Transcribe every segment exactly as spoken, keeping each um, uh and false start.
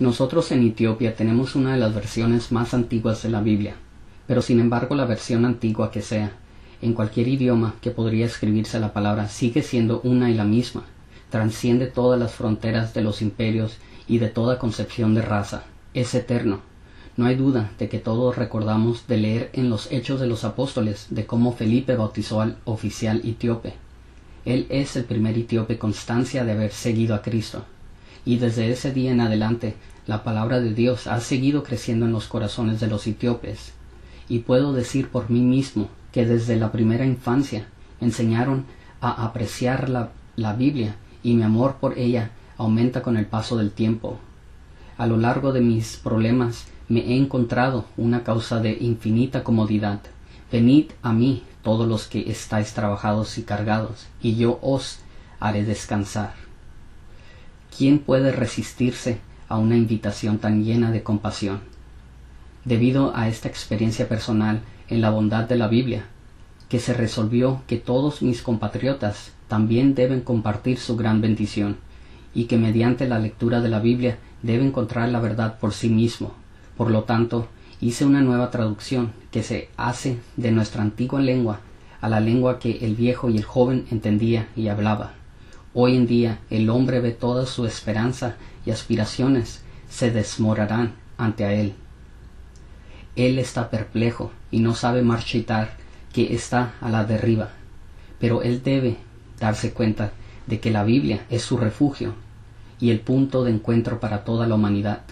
Nosotros en Etiopía tenemos una de las versiones más antiguas de la Biblia, pero sin embargo la versión antigua que sea, en cualquier idioma que podría escribirse la palabra, sigue siendo una y la misma, transciende todas las fronteras de los imperios y de toda concepción de raza, es eterno. No hay duda de que todos recordamos de leer en los Hechos de los Apóstoles de cómo Felipe bautizó al oficial etíope. Él es el primer etíope constancia de haber seguido a Cristo. Y desde ese día en adelante, la palabra de Dios ha seguido creciendo en los corazones de los etíopes. Y puedo decir por mí mismo que desde la primera infancia enseñaron a apreciar la, la Biblia y mi amor por ella aumenta con el paso del tiempo. A lo largo de mis problemas me he encontrado una causa de infinita comodidad. Venid a mí todos los que estáis trabajados y cargados, y yo os haré descansar. ¿Quién puede resistirse a una invitación tan llena de compasión? Debido a esta experiencia personal en la bondad de la Biblia, que se resolvió que todos mis compatriotas también deben compartir su gran bendición, y que mediante la lectura de la Biblia debe encontrar la verdad por sí mismo. Por lo tanto, hice una nueva traducción que se hace de nuestra antigua lengua a la lengua que el viejo y el joven entendía y hablaba. Hoy en día el hombre ve toda su esperanza y aspiraciones se desmoronarán ante a él. Él está perplejo y no sabe marchitar que está a la derriba, pero él debe darse cuenta de que la Biblia es su refugio y el punto de encuentro para toda la humanidad.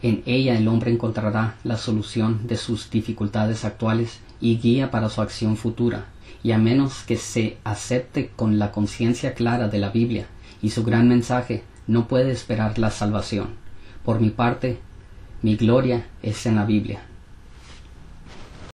En ella el hombre encontrará la solución de sus dificultades actuales y guía para su acción futura. Y a menos que se acepte con la conciencia clara de la Biblia y su gran mensaje, no puede esperar la salvación. Por mi parte, mi gloria es en la Biblia.